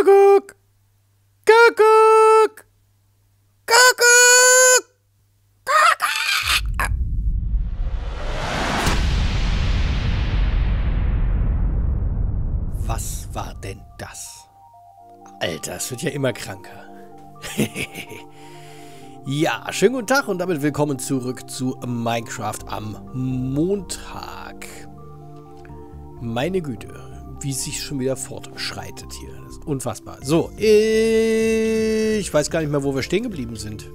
Kuckuck! Kuckuck! Kuckuck! Kuckuck! Was war denn das? Alter, es wird ja immer kranker. Ja, schönen guten Tag und damit willkommen zurück zu Minecraft am Montag. Meine Güte, wie es sich schon wieder fortschreitet hier. Das ist unfassbar. So, ich weiß gar nicht mehr, wo wir stehen geblieben sind.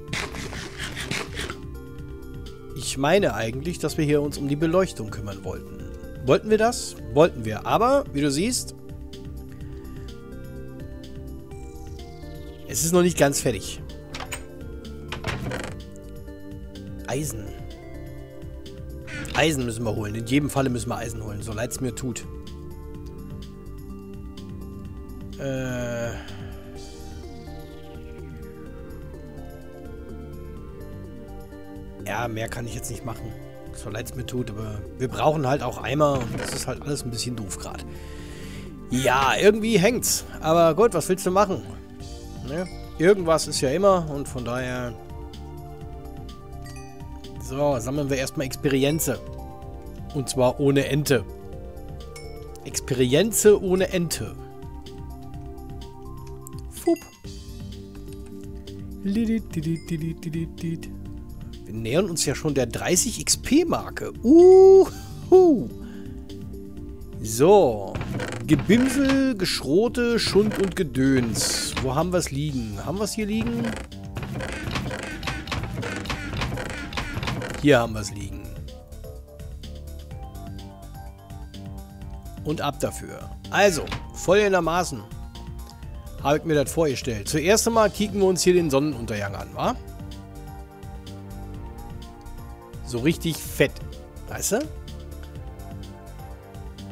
Ich meine eigentlich, dass wir hier uns um die Beleuchtung kümmern wollten. Wollten wir das? Wollten wir. Aber, wie du siehst, es ist noch nicht ganz fertig. Eisen. Eisen müssen wir holen. In jedem Falle müssen wir Eisen holen, so leid es mir tut. Ja, mehr kann ich jetzt nicht machen. So leid es mir tut, aber wir brauchen halt auch Eimer und das ist halt alles ein bisschen doof gerade. Ja, irgendwie hängt's. Aber gut, was willst du machen? Ne? Irgendwas ist ja immer und von daher... So, sammeln wir erstmal Experienze. Und zwar ohne Ente. Experienze ohne Ente. Fupp. Wir nähern uns ja schon der 30 XP-Marke. Uhu. So. Gebimsel, Geschrote, Schund und Gedöns. Wo haben wir es liegen? Haben wir es hier liegen? Hier haben wir es liegen. Und ab dafür. Also, vollendermaßen habe ich mir das vorgestellt. Zuerst einmal kicken wir uns hier den Sonnenuntergang an, wa? So richtig fett. Weißt du?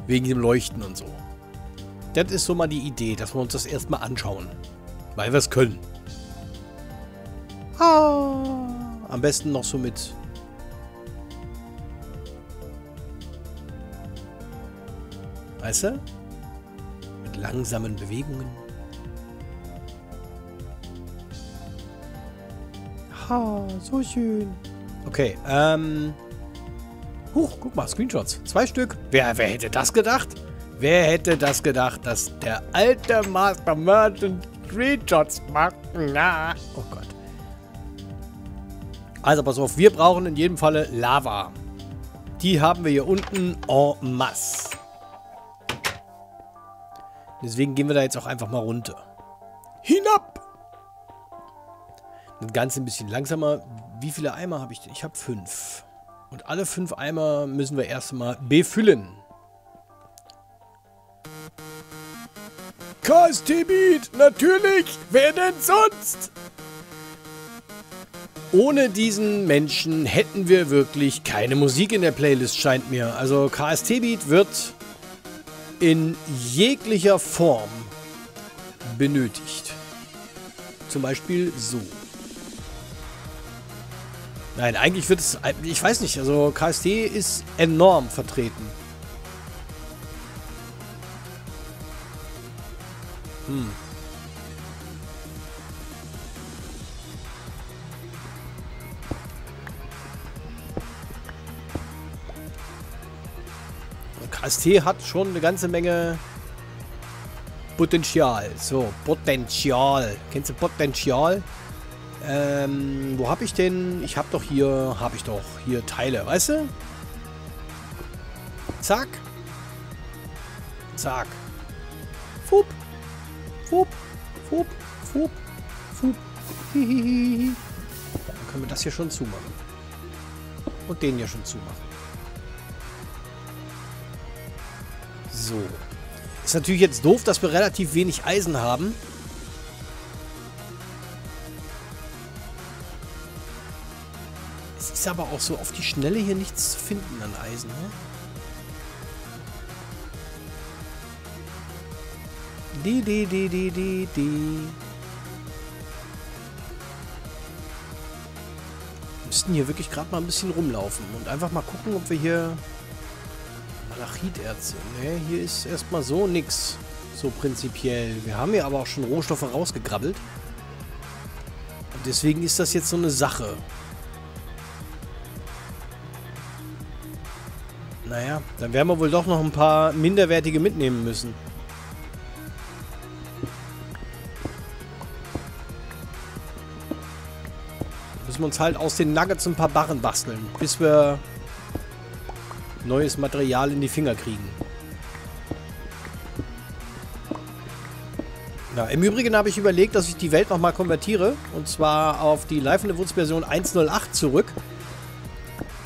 Wegen dem Leuchten und so. Das ist so mal die Idee, dass wir uns das erstmal anschauen. Weil wir es können. Ah, am besten noch so mit... Weißt du? Mit langsamen Bewegungen. Ha, so schön. Okay, Huch, guck mal, Screenshots. 2 Stück. Wer hätte das gedacht? Wer hätte das gedacht, dass der alte Master Merchant Screenshots macht? Na, oh Gott. Also pass auf, wir brauchen in jedem Falle Lava. Die haben wir hier unten en masse. Deswegen gehen wir da jetzt auch einfach mal runter. Hinab! Das Ganze ein bisschen langsamer. Wie viele Eimer habe ich denn? Ich habe 5. Und alle 5 Eimer müssen wir erstmal befüllen. KST-Beat! Natürlich! Wer denn sonst? Ohne diesen Menschen hätten wir wirklich keine Musik in der Playlist, scheint mir. Also KST-Beat wird... in jeglicher Form benötigt. Zum Beispiel so. Nein, eigentlich wird es... Ich weiß nicht, also KST ist enorm vertreten. KST hat schon eine ganze Menge Potenzial. So, Potenzial. Kennst du Potenzial? Wo habe ich denn? Ich habe doch hier Teile, weißt du? Zack. Zack. Fupp. Fupp. Fupp. Fupp. Fupp. Hihihi. Dann können wir das hier schon zumachen. Und den hier schon zumachen. So. Ist natürlich jetzt doof, dass wir relativ wenig Eisen haben. Es ist aber auch so auf die Schnelle hier nichts zu finden an Eisen, ne? Wir müssten hier wirklich gerade mal ein bisschen rumlaufen und einfach mal gucken, ob wir hier... Malachiterze. Ne, hier ist erstmal so nix. So prinzipiell. Wir haben ja aber auch schon Rohstoffe rausgegrabbelt. Und deswegen ist das jetzt so eine Sache. Naja, dann werden wir wohl doch noch ein paar minderwertige mitnehmen müssen. Müssen wir uns halt aus den Nuggets ein paar Barren basteln, bis wir neues Material in die Finger kriegen. Ja, im Übrigen habe ich überlegt, dass ich die Welt nochmal konvertiere. Und zwar auf die Live in the Woods Version 1.08 zurück.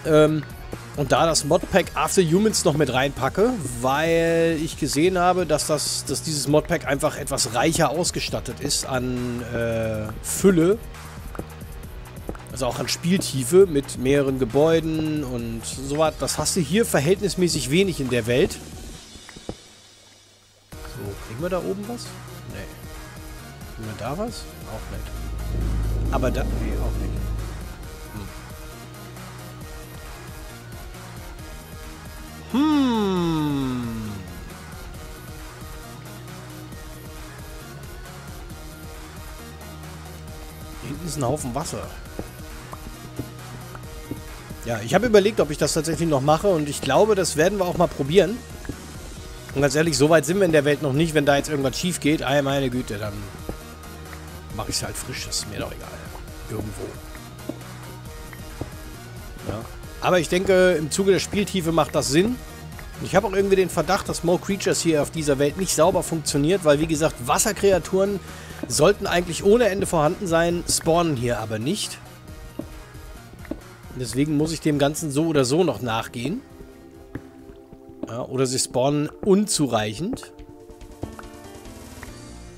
Und da das Modpack After Humans noch mit reinpacke, weil ich gesehen habe, dass dieses Modpack einfach etwas reicher ausgestattet ist an Fülle. Also auch an Spieltiefe mit mehreren Gebäuden und so was. Das hast du hier verhältnismäßig wenig in der Welt. So, kriegen wir da oben was? Nee. Kriegen wir da was? Auch nicht. Aber da... Nee, auch nicht. Hinten ist ein Haufen Wasser. Ja, ich habe überlegt, ob ich das tatsächlich noch mache. Und ich glaube, das werden wir auch mal probieren. Und ganz ehrlich, so weit sind wir in der Welt noch nicht. Wenn da jetzt irgendwas schief geht, ah, meine Güte, dann mache ich es halt frisch. Das ist mir doch egal. Irgendwo. Ja. Aber ich denke, im Zuge der Spieltiefe macht das Sinn. Ich habe auch irgendwie den Verdacht, dass Mo Creatures hier auf dieser Welt nicht sauber funktioniert, weil, wie gesagt, Wasserkreaturen sollten eigentlich ohne Ende vorhanden sein, spawnen hier aber nicht. Deswegen muss ich dem Ganzen so oder so noch nachgehen. Ja, oder sie spawnen unzureichend.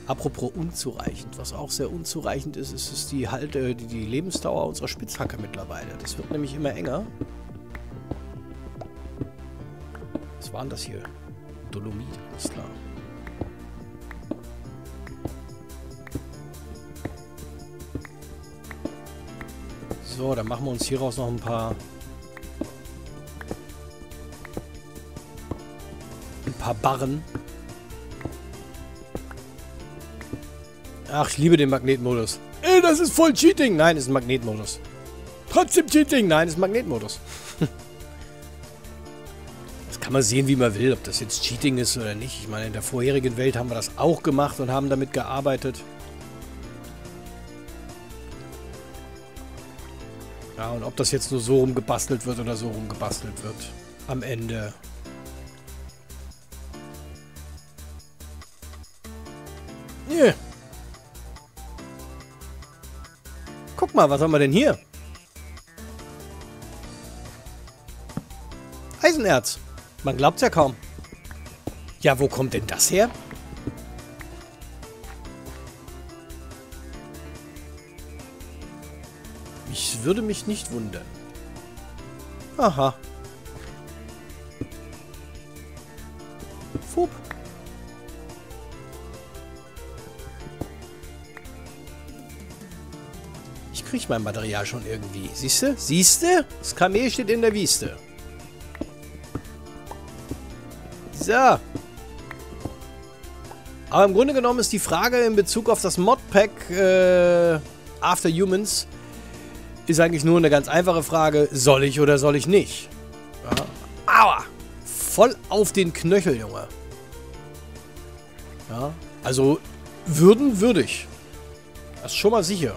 Apropos unzureichend, was auch sehr unzureichend ist, ist die, die Lebensdauer unserer Spitzhacke mittlerweile. Das wird nämlich immer enger. Was waren das hier? Dolomit, alles klar. So, dann machen wir uns hieraus noch ein paar... Barren. Ach, ich liebe den Magnetmodus. Ey, das ist voll Cheating! Nein, ist ein Magnetmodus. Trotzdem Cheating! Nein, ist ein Magnetmodus. Das kann man sehen, wie man will, ob das jetzt Cheating ist oder nicht. Ich meine, in der vorherigen Welt haben wir das auch gemacht und haben damit gearbeitet. Ja, und ob das jetzt nur so rumgebastelt wird oder so rumgebastelt wird. Am Ende... Yeah. Guck mal, was haben wir denn hier? Eisenerz. Man glaubt's ja kaum. Ja, wo kommt denn das her? Ich würde mich nicht wundern. Aha. Fup. Kriege ich mein Material schon irgendwie. Siehste? Siehste? Das Kamel steht in der Wieste. So. Aber im Grunde genommen ist die Frage in Bezug auf das Modpack After Humans ist eigentlich nur eine ganz einfache Frage. Soll ich oder soll ich nicht? Ja. Aua! Voll auf den Knöchel, Junge. Ja. Also würdig. Das ist schon mal sicher.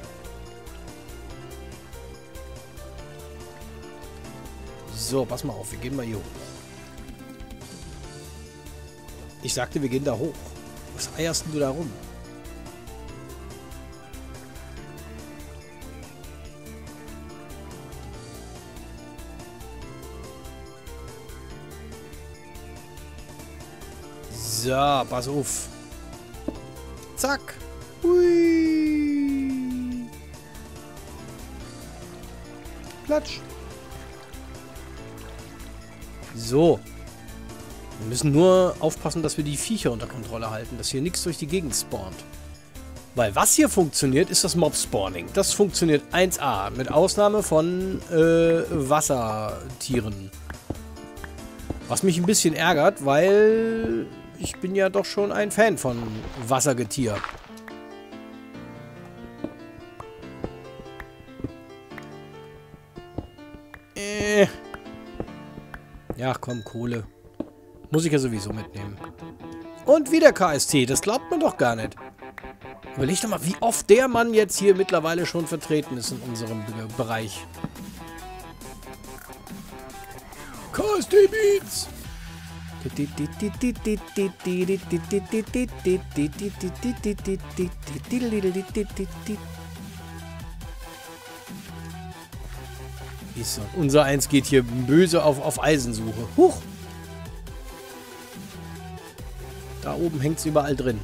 So, pass mal auf, wir gehen mal hier hoch. Ich sagte, wir gehen da hoch. Was eierst denn du da rum? So, pass auf. Zack. Hui. Klatsch. So. Wir müssen nur aufpassen, dass wir die Viecher unter Kontrolle halten, dass hier nichts durch die Gegend spawnt. Weil was hier funktioniert, ist das Mob-Spawning. Das funktioniert 1A, mit Ausnahme von Wassertieren. Was mich ein bisschen ärgert, weil ich bin ja doch schon ein Fan von Wassergetier. Ja, komm, Kohle. Muss ich ja sowieso mitnehmen. Und wieder KST, das glaubt man doch gar nicht. Überleg doch mal, wie oft der Mann jetzt hier mittlerweile schon vertreten ist in unserem Bereich. KST-Beats! So, unser Eins geht hier böse auf Eisensuche. Huch! Da oben hängt es überall drin.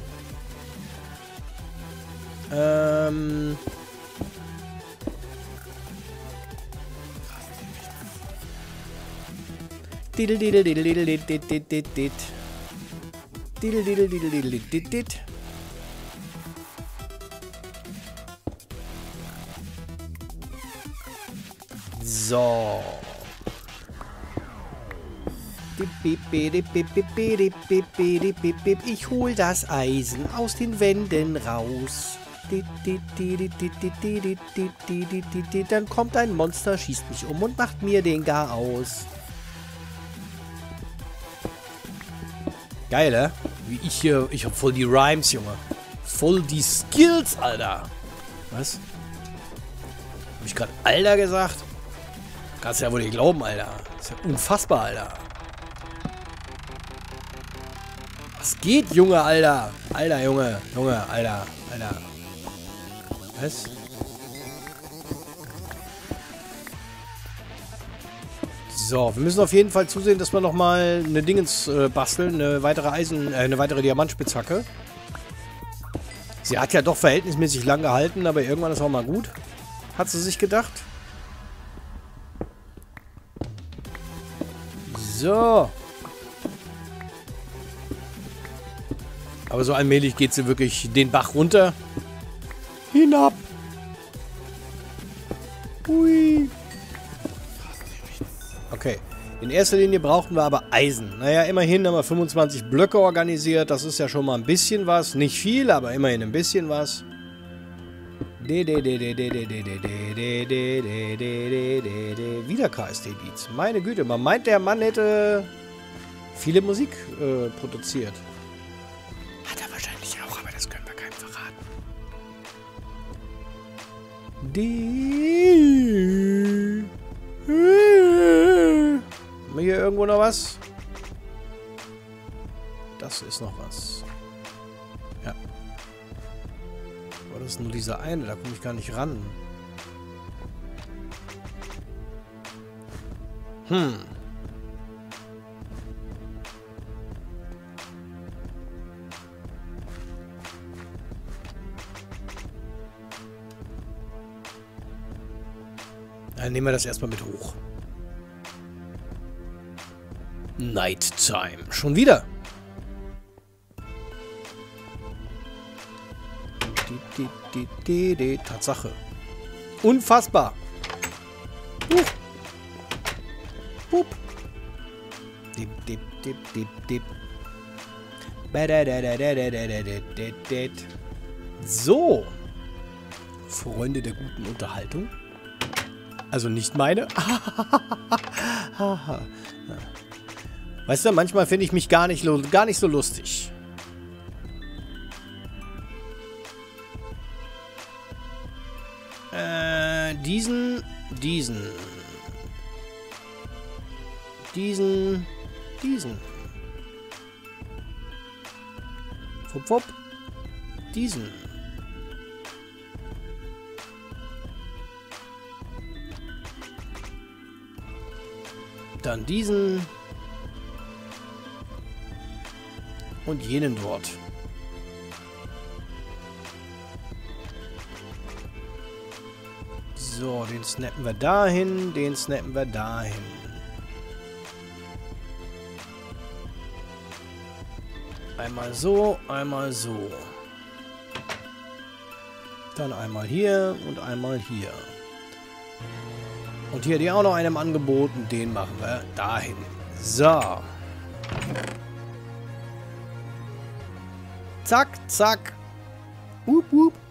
So. Ich hol das Eisen aus den Wänden raus. Dann kommt ein Monster, schießt mich um und macht mir den gar aus. Geil, ne? Wie ich hier. Ich hab voll die Rhymes, Junge. Voll die Skills, Alter. Was? Hab ich gerade Alter gesagt? Kannst ja wohl nicht glauben, Alter. Das ist ja unfassbar, Alter. Was geht, Junge, Alter? Alter, Junge. Junge, Alter. Alter. Was? So, wir müssen auf jeden Fall zusehen, dass wir nochmal eine Dingens basteln. Eine weitere Diamantspitzhacke. Sie hat ja doch verhältnismäßig lang gehalten, aber irgendwann ist auch mal gut. Hat sie sich gedacht. So. Aber so allmählich geht sie wirklich den Bach runter. Hinab. Ui. Okay. In erster Linie brauchten wir aber Eisen. Naja, immerhin haben wir 25 Blöcke organisiert. Das ist ja schon mal ein bisschen was. Nicht viel, aber immerhin ein bisschen was. Wieder KST-Beats. Meine Güte, man meint, der Mann hätte viele Musik produziert. Hat er wahrscheinlich auch, aber das können wir keinem verraten. Haben wir hier irgendwo noch was? Das ist noch was. Ja. Das ist nur dieser eine, da komme ich gar nicht ran. Dann nehmen wir das erstmal mit hoch. Nighttime. Schon wieder. Tatsache. Unfassbar. Pup. Dip, dip, dip, dip, dip. So. Freunde der guten Unterhaltung. Also nicht meine. Weißt du, manchmal finde ich mich gar nicht so lustig. Diesen. Wupp, wupp. Diesen. Dann diesen. Und jenen dort. So, den snappen wir dahin, den snappen wir dahin. Einmal so, einmal so. Dann einmal hier und einmal hier. Und hier die auch noch einem angeboten, den machen wir dahin. So. Zack, zack. Wup, wup.